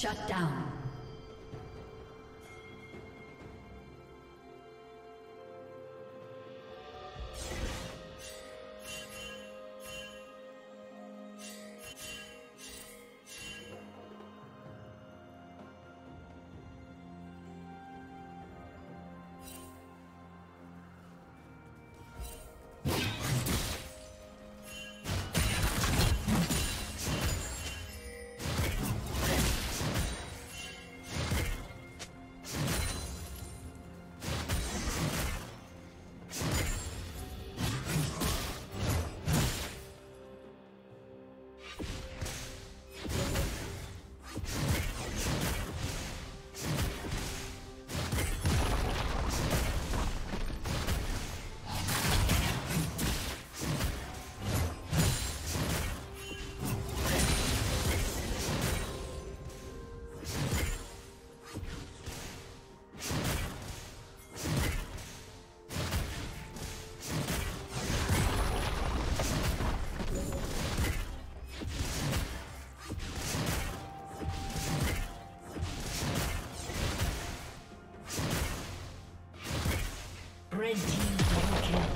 Shut down. Red team double kill.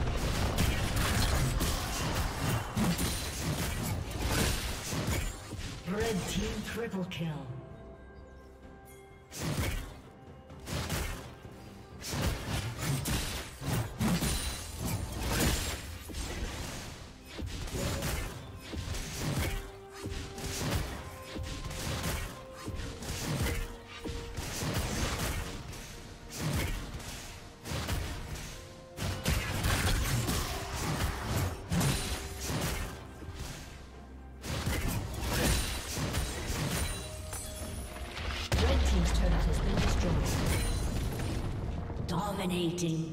Red team triple kill. Dominating.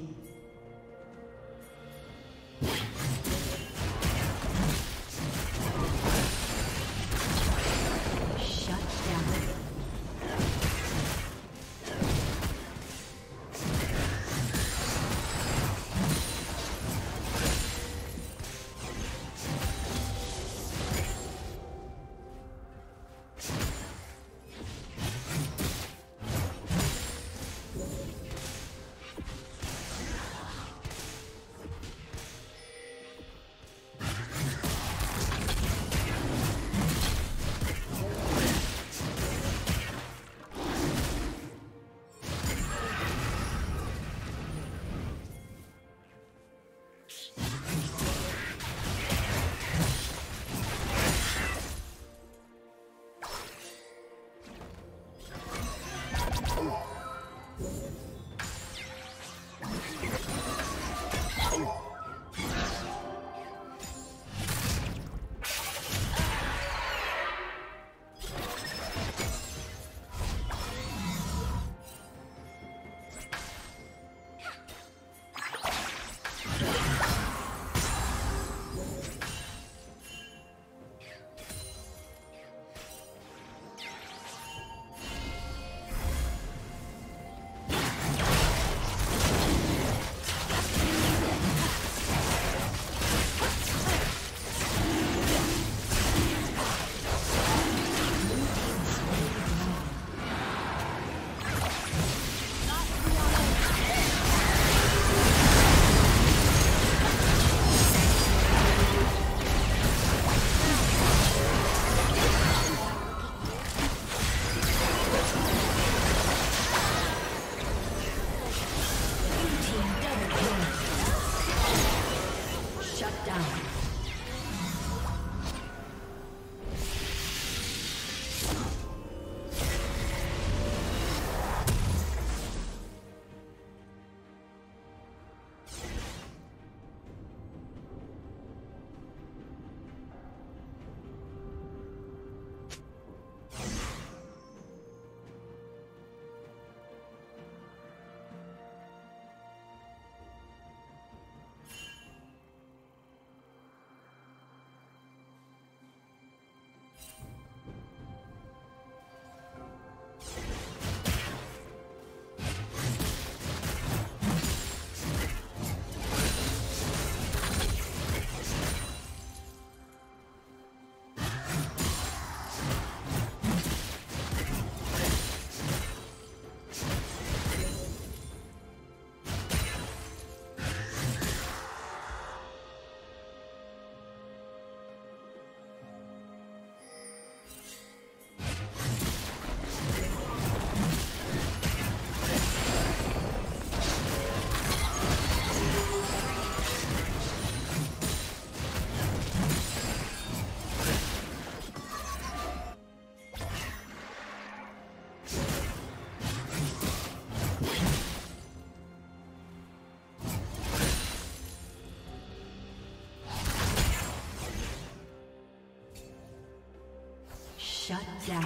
Shut down.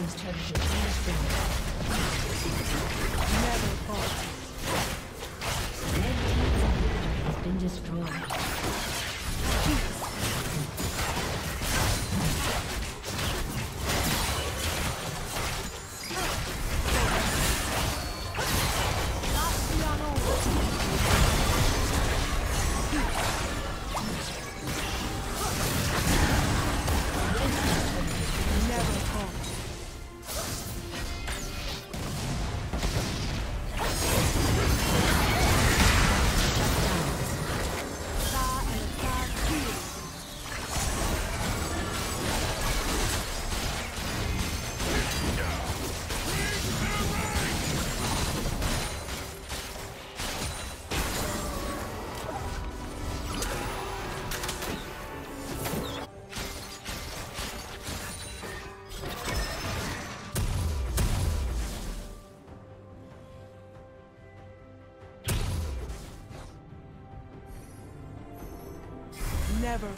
team's turret has been destroyed. Never falls. Red team's turret has been destroyed. Never.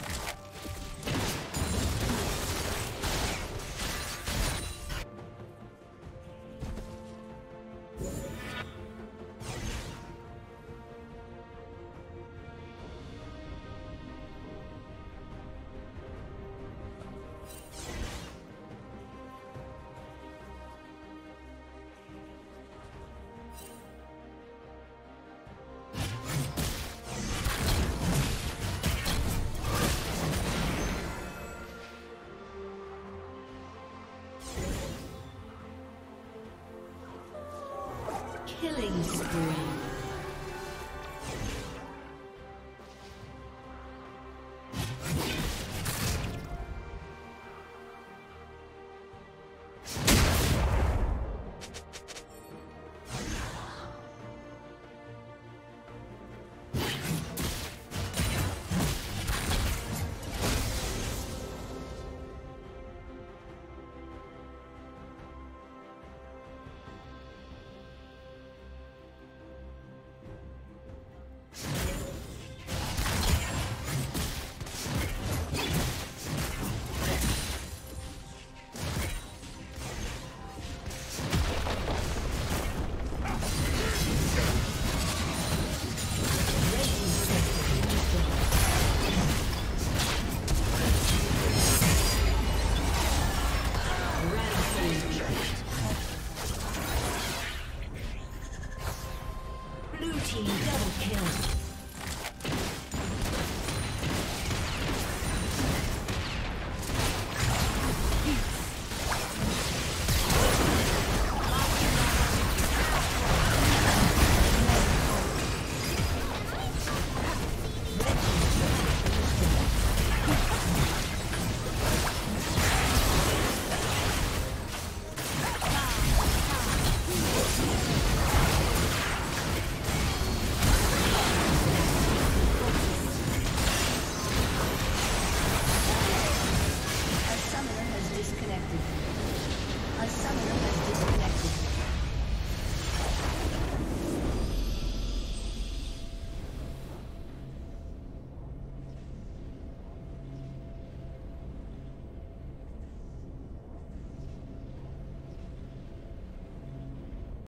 Killing spree.